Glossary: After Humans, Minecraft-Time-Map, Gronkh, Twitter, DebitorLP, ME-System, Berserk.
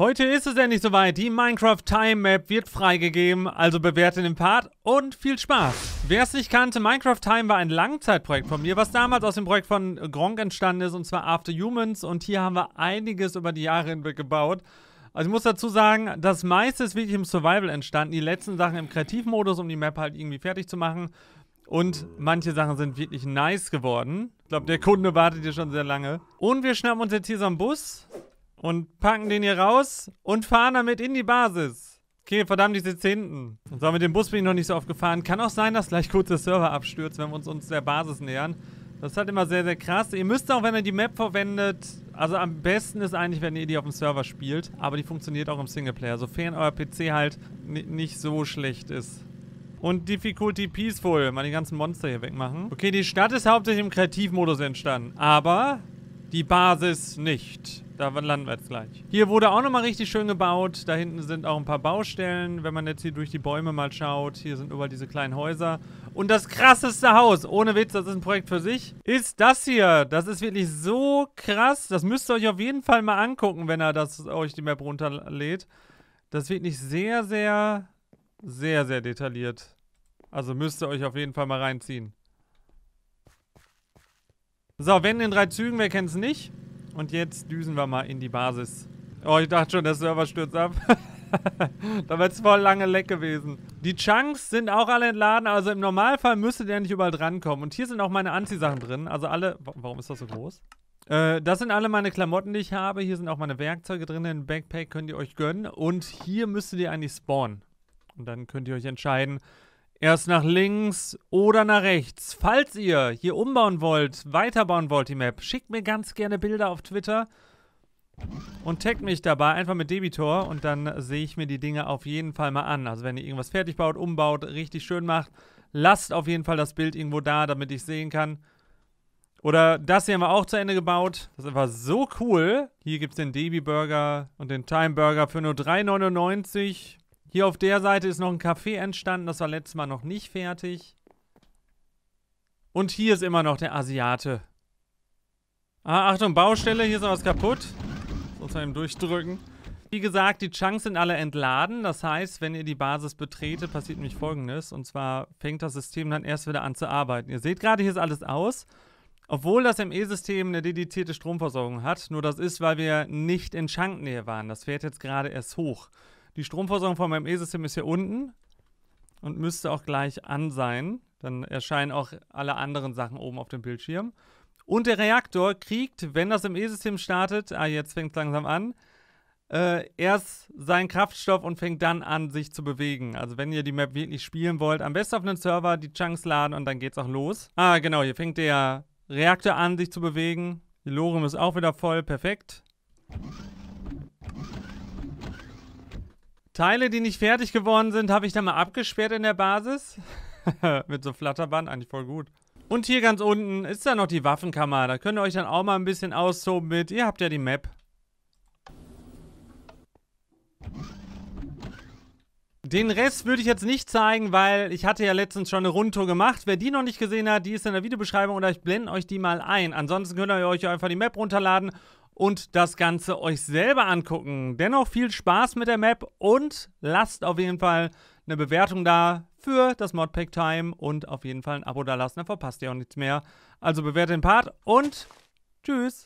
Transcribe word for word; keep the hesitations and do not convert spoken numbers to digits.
Heute ist es endlich soweit, die Minecraft-Time-Map wird freigegeben, also bewerte den Part und viel Spaß! Wer es nicht kannte, Minecraft-Time war ein Langzeitprojekt von mir, was damals aus dem Projekt von Gronkh entstanden ist, und zwar After Humans, und hier haben wir einiges über die Jahre hinweg gebaut. Also ich muss dazu sagen, das meiste ist wirklich im Survival entstanden, die letzten Sachen im Kreativmodus, um die Map halt irgendwie fertig zu machen, und manche Sachen sind wirklich nice geworden. Ich glaube, der Kunde wartet hier schon sehr lange. Und wir schnappen uns jetzt hier so einen Bus und packen den hier raus und fahren damit in die Basis. Okay, verdammt, ich sitze hinten. So, mit dem Bus bin ich noch nicht so oft gefahren. Kann auch sein, dass gleich kurz der Server abstürzt, wenn wir uns, uns der Basis nähern. Das ist halt immer sehr, sehr krass. Ihr müsst auch, wenn ihr die Map verwendet, also am besten ist eigentlich, wenn ihr die auf dem Server spielt. Aber die funktioniert auch im Singleplayer, sofern euer P C halt nicht so schlecht ist. Und Difficulty Peaceful, mal die ganzen Monster hier wegmachen. Okay, die Stadt ist hauptsächlich im Kreativmodus entstanden, aber die Basis nicht. Da landen wir jetzt gleich. Hier wurde auch nochmal richtig schön gebaut. Da hinten sind auch ein paar Baustellen. Wenn man jetzt hier durch die Bäume mal schaut, hier sind überall diese kleinen Häuser. Und das krasseste Haus, ohne Witz, das ist ein Projekt für sich, ist das hier. Das ist wirklich so krass. Das müsst ihr euch auf jeden Fall mal angucken, wenn ihr das, euch die Map runterlädt. Das ist wirklich sehr, sehr, sehr, sehr detailliert. Also müsst ihr euch auf jeden Fall mal reinziehen. So, wenn in drei Zügen, wer kennt es nicht? Und jetzt düsen wir mal in die Basis. Oh, ich dachte schon, der Server stürzt ab. Da wäre es voll lange leck gewesen. Die Chunks sind auch alle entladen, also im Normalfall müsstet ihr nicht überall drankommen. Und hier sind auch meine Anziehsachen drin, also alle... Warum ist das so groß? Äh, das sind alle meine Klamotten, die ich habe. Hier sind auch meine Werkzeuge drin, den Backpack könnt ihr euch gönnen. Und hier müsstet ihr eigentlich spawnen. Und dann könnt ihr euch entscheiden, erst nach links oder nach rechts. Falls ihr hier umbauen wollt, weiterbauen wollt die Map, schickt mir ganz gerne Bilder auf Twitter und taggt mich dabei, einfach mit Debitor, und dann sehe ich mir die Dinge auf jeden Fall mal an. Also wenn ihr irgendwas fertig baut, umbaut, richtig schön macht, lasst auf jeden Fall das Bild irgendwo da, damit ich sehen kann. Oder das hier haben wir auch zu Ende gebaut. Das ist einfach so cool. Hier gibt es den Debi-Burger und den Time-Burger für nur drei neunundneunzig. Hier auf der Seite ist noch ein Café entstanden, das war letztes Mal noch nicht fertig. Und hier ist immer noch der Asiate. Ah, Achtung, Baustelle, hier ist noch was kaputt. Das muss man eben durchdrücken. Wie gesagt, die Chunks sind alle entladen, das heißt, wenn ihr die Basis betretet, passiert nämlich Folgendes. Und zwar fängt das System dann erst wieder an zu arbeiten. Ihr seht gerade, hier ist alles aus. Obwohl das M E-System eine dedizierte Stromversorgung hat, nur das ist, weil wir nicht in Chunknähe waren. Das fährt jetzt gerade erst hoch. Die Stromversorgung von meinem M E-System ist hier unten und müsste auch gleich an sein. Dann erscheinen auch alle anderen Sachen oben auf dem Bildschirm. Und der Reaktor kriegt, wenn das M E-System startet, ah, jetzt fängt es langsam an, äh, erst seinen Kraftstoff und fängt dann an, sich zu bewegen. Also wenn ihr die Map wirklich spielen wollt, am besten auf einen Server die Chunks laden und dann geht's auch los. Ah, genau, hier fängt der Reaktor an, sich zu bewegen. Die Lorem ist auch wieder voll, perfekt. Teile, die nicht fertig geworden sind, habe ich dann mal abgesperrt in der Basis. Mit so Flatterband, eigentlich voll gut. Und hier ganz unten ist dann noch die Waffenkammer. Da könnt ihr euch dann auch mal ein bisschen austoben mit. Ihr habt ja die Map. Den Rest würde ich jetzt nicht zeigen, weil ich hatte ja letztens schon eine Rundtour gemacht. Wer die noch nicht gesehen hat, die ist in der Videobeschreibung oder ich blende euch die mal ein. Ansonsten könnt ihr euch einfach die Map runterladen und das Ganze euch selber angucken. Dennoch viel Spaß mit der Map und lasst auf jeden Fall eine Bewertung da für das Modpack Time und auf jeden Fall ein Abo da lassen, dann verpasst ihr auch nichts mehr. Also bewertet den Part und tschüss!